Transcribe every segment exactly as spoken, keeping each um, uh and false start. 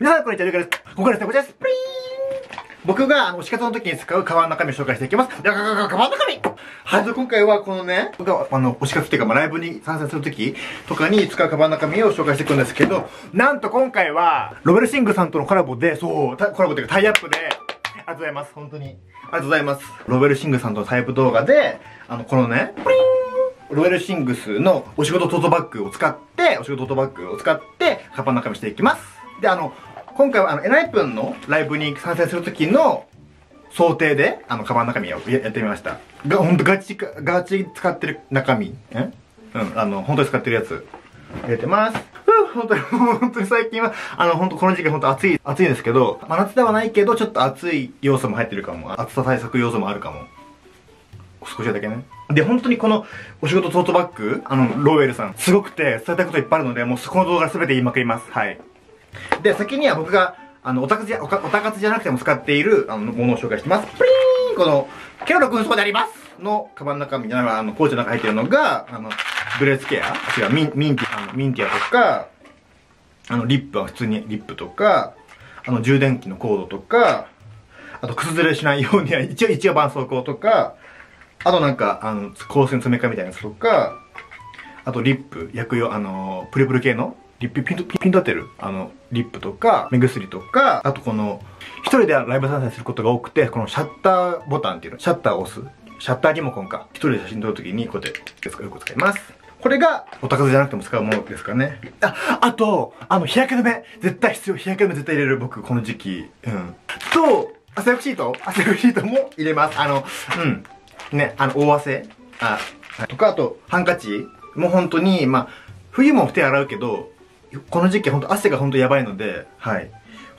皆さん、こんにちは、りょうかです。ここからですね、こちらです。プリーン。僕が、あの、推し活の時に使うカバンの中身を紹介していきます。カバンの中身はい、今回はこのね、僕が、あの、推し活っていうか、まあ、ライブに参戦する時とかに使うカバンの中身を紹介していくんですけど、なんと今回は、ロベルシングさんとのコラボで、そう、コラボっていうかタイアップで、ありがとうございます、本当に。ありがとうございます。ロベルシングさんとのタイアップ動画で、あの、このね、プリーンロベルシングスのお仕事トートバッグを使って、お仕事トートバッグを使って、カバンの中身していきます。で、あの、今回はあの、エナイプンのライブに参戦するときの想定で、あの、カバンの中身をやってみました。が、ほんとガチ、ガチ使ってる中身。えうん、あの、ほんとに使ってるやつ。入れてます。ふぅ、ほんとに、ほんとに最近は、あの、ほんとこの時期ほんと暑い、暑いんですけど、真夏ではないけど、ちょっと暑い要素も入ってるかも。暑さ対策要素もあるかも。少しだけね。で、本当にこのお仕事トートバッグ、あの、ローウェルさん、すごくて、伝えたいこといっぱいあるので、もうそこの動画すべて言いまくります。はい。で、先には僕が、あの、おたかつじゃ、おたかつじゃなくても使っている、あの、ものを紹介してます。プリーンこの、ケロロ軍曹でありますの、カバンの中身、あの、ポーチの中入ってるのが、あの、ブレスケア、違う、ミン、ミンティ、あの、ミンティアとか、あの、リップは普通にリップとか、あの、充電器のコードとか、あと、靴ずれしないようには、一応、一応絆創膏とか、あとなんか、あの、香水の詰め替えみたいなやつとか、あとリップ、薬用、あの、プルプル系の、リップピント、ピント当てる、あの、リップとか、目薬とか、あとこの、一人でライブ参戦することが多くて、このシャッターボタンっていうの、シャッターを押す、シャッターリモコンか、一人で写真撮るときに、こうやって、よく使います。これが、お高ずじゃなくても使うものですかね。あ、あと、あの、日焼け止め、絶対必要、日焼け止め絶対入れる、僕、この時期、うん。と、汗拭きシート、汗拭きシートも入れます。あの、うん。ね、あの、大汗あ、はい、とか、あと、ハンカチもう本当に、まあ、冬も手洗うけど、この時期本当汗が本当やばいので、はい。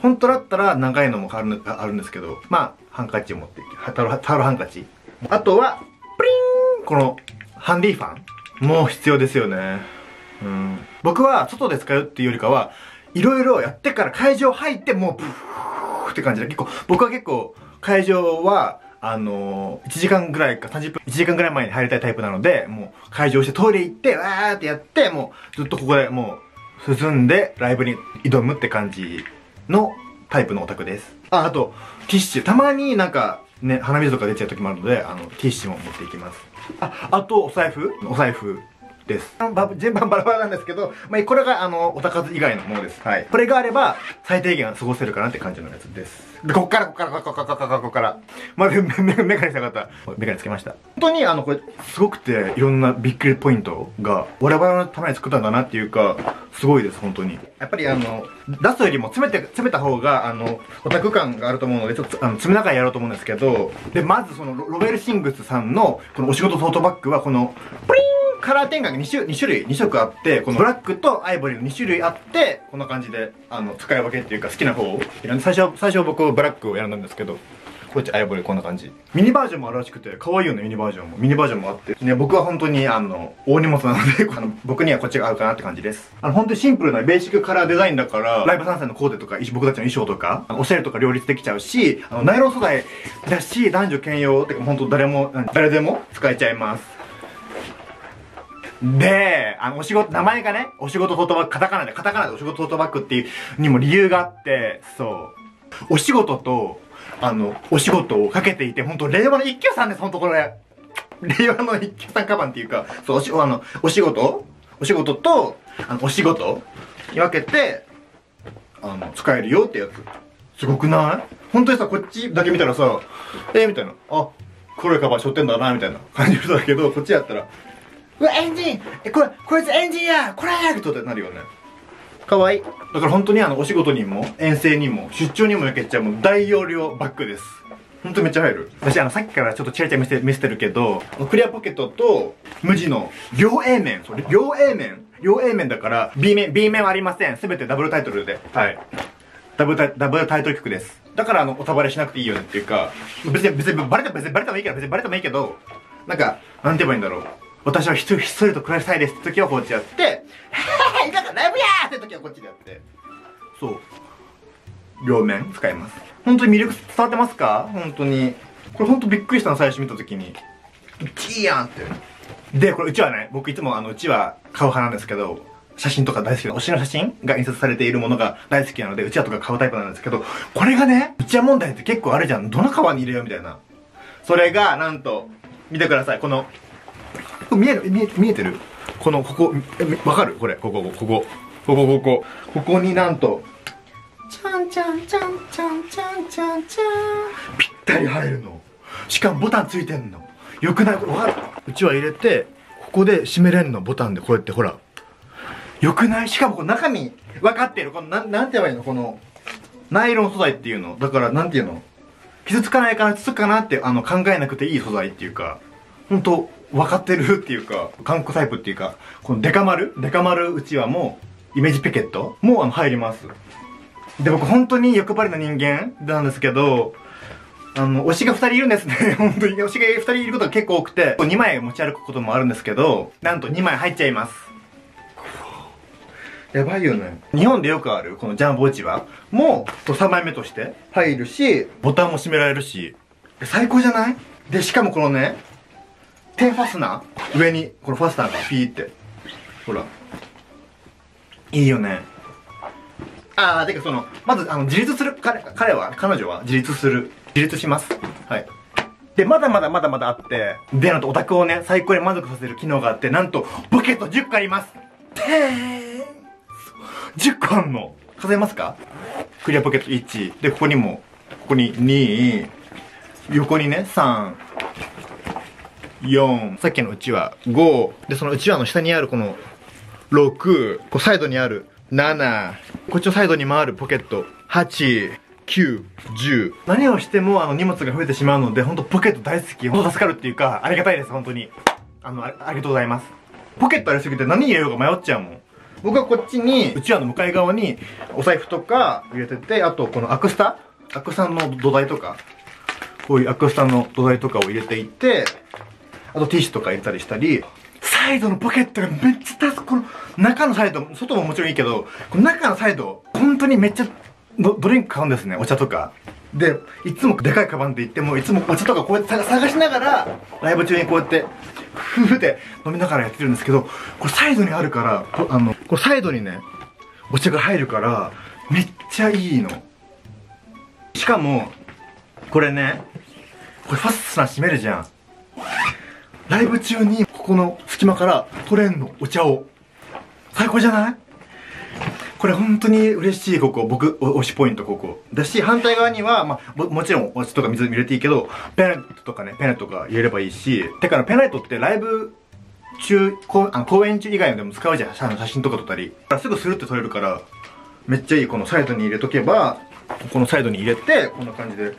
本当だったら長いのもある、あるんですけど、まあ、ハンカチを持っていく。タオル、タオルハンカチ。あとは、プリーンこの、ハンディファンもう必要ですよね。うん。僕は、外で使うっていうよりかは、いろいろやってから会場入って、もう、ブーって感じで、結構、僕は結構、会場は、あのー、いちじかんぐらいかさんじゅっぷん、いちじかんぐらい前に入りたいタイプなので、もう会場してトイレ行って、わーってやって、もうずっとここでもう進んでライブに挑むって感じのタイプのオタクです。あ、あと、ティッシュ。たまになんかね、鼻水とか出ちゃう時もあるので、あの、ティッシュも持っていきます。あ、あと、お財布お財布です。順番バラバラなんですけど、まあ、これがあの、オタ活以外のものです。はい。これがあれば、最低限過ごせるかなって感じのやつです。で、こっから、こっから、こっから、こっから、こっから。まあ、メガネしたかった。メガネつけました。本当に、あの、これ、すごくて、いろんなびっくりポイントが、我々のために作ったんだなっていうか、すごいです、本当に。やっぱりあの、出すよりも詰めて、詰めた方が、あの、オタク感があると思うので、ちょっと、あの、詰めながらやろうと思うんですけど、で、まずその、ロベルシングスさんの、このお仕事トートバッグは、この、プリンカラー展開が 2, 種2種類、2色あって、このブラックとアイボリーのに種類あって、こんな感じで、あの、使い分けっていうか好きな方を選んで、最初、最初僕ブラックを選んだんですけど、こっちアイボリーこんな感じ。ミニバージョンもあるらしくて、可愛いよね、ミニバージョンも。ミニバージョンもあって、ね、僕は本当に、あの、大荷物なので、あの、僕にはこっちが合うかなって感じです。あの、本当にシンプルなベーシックカラーデザインだから、ライブ参戦のコーデとか、僕たちの衣装とか、おしゃれとか両立できちゃうし、あの、ナイロン素材だし、男女兼用ってか、本当誰も、誰でも使えちゃいます。で、あの、お仕事、名前がね、お仕事トートバッグ、カタカナで、カタカナでお仕事トートバッグっていうにも理由があって、そう。お仕事と、あの、お仕事をかけていて、ほんと、令和の一休さんです、ほんとこれ。令和の一休さんカバンっていうか、そう、おし、あの、お仕事お仕事と、あの、お仕事に分けて、あの、使えるよってやつ。すごくない？ほんとにさ、こっちだけ見たらさ、えー、みたいな。あ、黒いカバン背負ってんだな、みたいな感じの人だけど、こっちやったら、うわ、エンジンえ、これ、こいつエンジンやこれやとってなるよね。かわいい。だから本当にあの、お仕事にも、遠征にも、出張にも行けちゃう、もう大容量バッグです。ほんとめっちゃ入る。私あの、さっきからちょっとチラチラ見せて、見せてるけど、クリアポケットと、無地の、両 A 面。それ、両 A 面両 A 面だから、B 面、B 面はありません。すべてダブルタイトルで。はい。ダブルタイ、ダブルタイトル曲です。だからあの、おたばれしなくていいよねっていうか、別に、別にバレて、別にバレてもいいから、別にバレてもいいけど、なんか、なんて言えばいいんだろう。私は一人、一人と暮らしたいですって時はこっちやって、はぁいかがライブやーって時はこっちでやって。そう。両面使います。本当に魅力伝わってますか？本当に。これ本当びっくりしたの最初見た時に。いいやんって。で、これうちはね、僕いつもあの、うちは買う派なんですけど、写真とか大好きで、推しの写真が印刷されているものが大好きなので、うちわとか買うタイプなんですけど、これがね、うちわ問題って結構あるじゃん。どのカバンに入れようみたいな。それが、なんと、見てください。この、見える、見え、見えてる？この、ここ、わかる？これ、ここ、ここ、ここ、ここ、ここになんと、ちゃんちゃんちゃんちゃんちゃんちゃんちゃん。ぴったり入るの。しかもボタンついてんの。よくない？これわかる？うちわ入れて、ここで閉めれんの。ボタンでこうやって、ほら。よくない？しかもこの中身、わかってる。この、なん、なんて言えばいいの？この、ナイロン素材っていうの。だから、なんていうの？傷つかないかな、つつくかなって、あの、考えなくていい素材っていうか、ほんと、分かってるっていうか、韓国タイプっていうか、このデカ丸、デカ丸うちわも、イメージピケットも、あの、入ります。で、僕本当に欲張りな人間なんですけど、あの、推しがふたりいるんですね。本当に推しがふたりいることが結構多くて、にまい持ち歩くこともあるんですけど、なんとにまい入っちゃいます。やばいよね。日本でよくある、このジャンボうちわも、さんまいめとして入るし、ボタンも閉められるし、最高じゃない？で、しかもこのね、手ファスナー上に、このファスナーがピーって。ほら。いいよね。ああ、てかその、まず、あの、自立する。彼、彼は、彼女は自立する。自立します。はい。で、まだまだまだまだあって、で、なんとオタクをね、最高に満足させる機能があって、なんと、ポケットじゅっこあります。てーん。じゅっこあんの。数えますか？クリアポケットいち。で、ここにも、ここにに、横にね、さん、よん、さっきのうちわ、ご、で、そのうちわの下にあるこの、ろく、こうサイドにある、なな、こっちのサイドに回るポケット、はち、きゅう、じゅう。何をしてもあの荷物が増えてしまうので、ほんとポケット大好き。ほんと助かるっていうか、ありがたいです、ほんとに。あの、あ、ありがとうございます。ポケットありすぎて何入れようか迷っちゃうもん。僕はこっちに、うちわの向かい側に、お財布とか入れてて、あとこのアクスタ？アクスタの土台とか、こういうアクスタの土台とかを入れていて、あとティッシュとか入れたりしたり、サイドのポケットがめっちゃ助かる。この中のサイド、外ももちろんいいけど、この中のサイド、本当にめっちゃドリンク買うんですね、お茶とか。で、いつもでかいカバンって言っても、いつもお茶とかこうやって探しながら、ライブ中にこうやって、ふふって飲みながらやってるんですけど、これサイドにあるから、あの、これサイドにね、お茶が入るから、めっちゃいいの。しかも、これね、これファスナー閉めるじゃん。ライブ中に、ここの隙間から取れんの、お茶を。最高じゃない？これ本当に嬉しい、ここ。僕、推しポイント、ここ。だし、反対側には、まあ、も、もちろん、お茶とか水入れていいけど、ペナットとかね、ペナットとか入れればいいし、てか、ペナットってライブ中、こあの公演中以外でも使うじゃん、写真とか撮ったり。すぐスルッと撮れるから、めっちゃいい、このサイドに入れとけば、このサイドに入れて、こんな感じで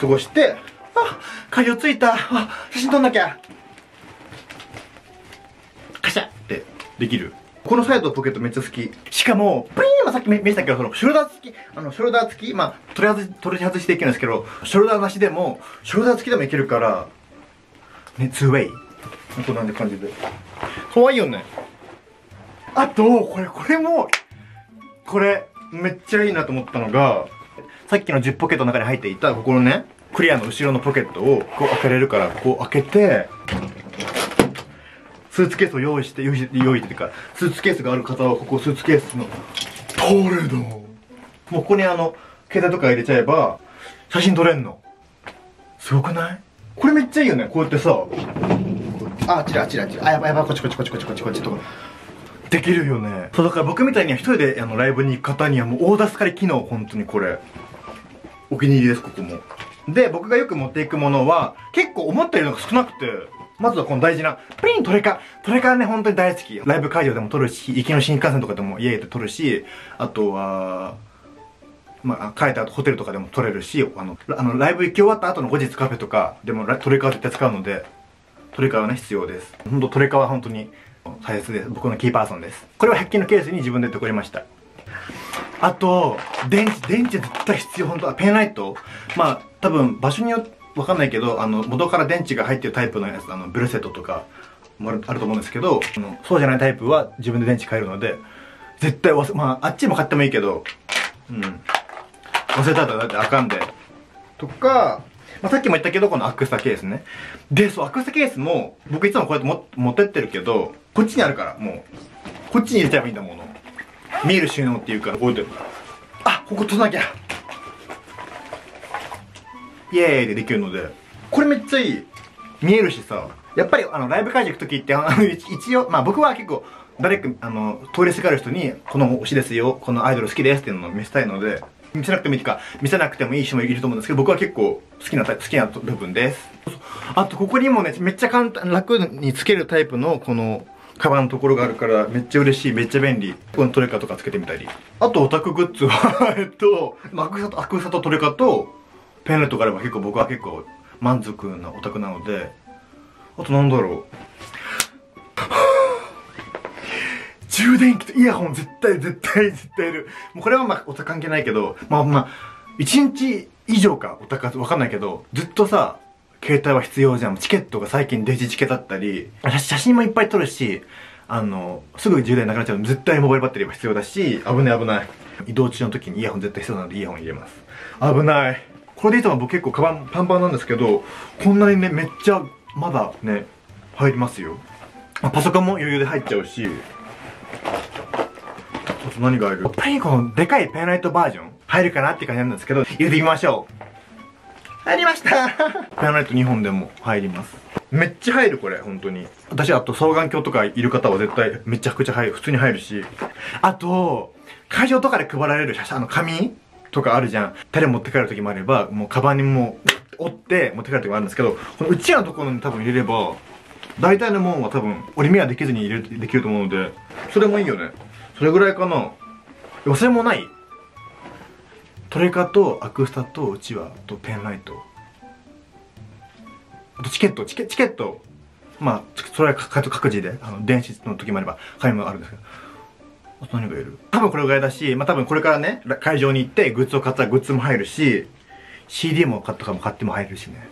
過ごして、あ、会場ついた、あ、写真撮んなきゃカシャってできる。このサイドポケットめっちゃ好き。しかも、プリーンはさっき見したけど、その、ショルダー付き、あの、ショルダー付き、まあ、取り外し、取り外していけるんですけど、ショルダーなしでも、ショルダー付きでもいけるから、ね、ツーウェイ。ほんとなんて感じで。かわいいよね。あと、これ、これも、これ、めっちゃいいなと思ったのが、さっきのじゅうポケットの中に入っていた、ここのね、クリアの後ろのポケットを、こう開けれるから、こう開けて、スーツケースを用意して、用意して、用意っていうか、スーツケースがある方は、ここスーツケースの、取れるの。もうここにあの、携帯とか入れちゃえば、写真撮れんの。すごくない？これめっちゃいいよね。こうやってさ、あ、あちらあちらあちら。あ、やばいやばい、こっちこっちこっちこっちこっちこっちとか。できるよね。そう、だから僕みたいには一人であのライブに行く方にはもう大助かり機能、本当にこれ。お気に入りです、ここも。で、僕がよく持っていくものは、結構思ったよりのが少なくて、まずはこの大事な、プリントレカ。トレカね、本当に大好き。ライブ会場でも撮るし、行きの新幹線とかでも家で撮るし、あとは、まあ、帰った後ホテルとかでも撮れるし、あの、あのライブ行き終わった後の後日カフェとかでもトレカは絶対使うので、トレカはね、必要です。ほんとトレカは本当に大切です。僕のキーパーソンです。これはひゃく均のケースに自分で取りました。あと、電池、電池絶対必要。ほんと、ペンライト？まあ、多分場所によって、わかんないけど、あの、元から電池が入ってるタイプのやつ、あの、ブルセットとかもある、あると思うんですけど、あの、そうじゃないタイプは自分で電池変えるので、絶対忘れ、まあ、あっちも買ってもいいけど、うん。忘れたらだってあかんで。とか、まあ、さっきも言ったけど、このアクスタケースね。で、そう、アクスタケースも、僕いつもこうやっても持ってってるけど、こっちにあるから、もう、こっちに入れちゃえばいいんだもの。見える収納っていうから覚えてる。あ、ここ閉ざなきゃ。イエーイでできるので、これめっちゃいい。見えるしさ、やっぱりあのライブ会場行く時ってあの一応まあ僕は結構誰かあの通りすがる人にこの推しですよ、このアイドル好きですっていうのを見せたいので、見せなくてもいいか見せなくてもいい人もいると思うんですけど、僕は結構好きな好きな部分です。あとここにもね、めっちゃ簡単楽につけるタイプのこのカバンのところがあるからめっちゃ嬉しい、めっちゃ便利。このトレカとかつけてみたり、あとオタクグッズはえっとアクサとアクサとトレカとペンライトがあれば結構僕は結構満足なオタクなので、あとなんだろう充電器とイヤホン絶対絶対絶対いる。もうこれはまあオタ関係ないけど、まあまあいちにち以上かオタかわかんないけど、ずっとさ携帯は必要じゃん。チケットが最近デジチケだったり、写真もいっぱい撮るし、あのすぐ充電なくなっちゃうので絶対モバイルバッテリーは必要だし、危ない危ない。移動中の時にイヤホン絶対必要なのでイヤホン入れます。危ない。これでいいとは僕結構カバンパンパンなんですけど、こんなにねめっちゃまだね入りますよ。パソコンも余裕で入っちゃうし、あと何が入る、やっぱりこのでかいペンライトバージョン入るかなって感じなんですけど、入れてみましょう。入りましたペンライトにほんでも入ります。めっちゃ入るこれ本当に。私あと双眼鏡とかいる方は絶対めちゃくちゃ入る、普通に入るし、あと会場とかで配られる写真あの紙とかあるじゃん。手で持って帰る時もあればもうカバンにもう折って持って帰る時もあるんですけど、このうちわのところに多分入れれば大体のもんは多分折り目はできずに入れできると思うので、それもいいよね。それぐらいかな。忘れもない。トレカとアクスタとうちわとペンライト、あとチケットチケ、チケットまあそれは各自であの電子の時もあれば紙もあるんですけど、あと何がいる、多分これぐらいだし、まあ多分これからね会場に行ってグッズを買ったらグッズも入るし、 シーディー も買ったかも買っても入るしね、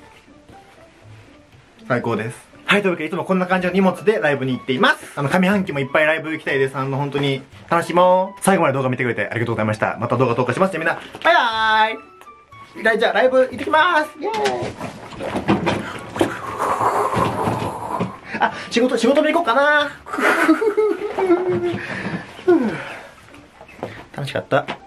最高です。はい、というわけでいつもこんな感じの荷物でライブに行っています。あの上半期もいっぱいライブ行きたいです。あの本当に楽しもう。最後まで動画見てくれてありがとうございました。また動画投下しますね。みんなバイバーイ。じゃあライブ行ってきます。イエーイ。あ、仕事仕事で行こうかな楽しかった。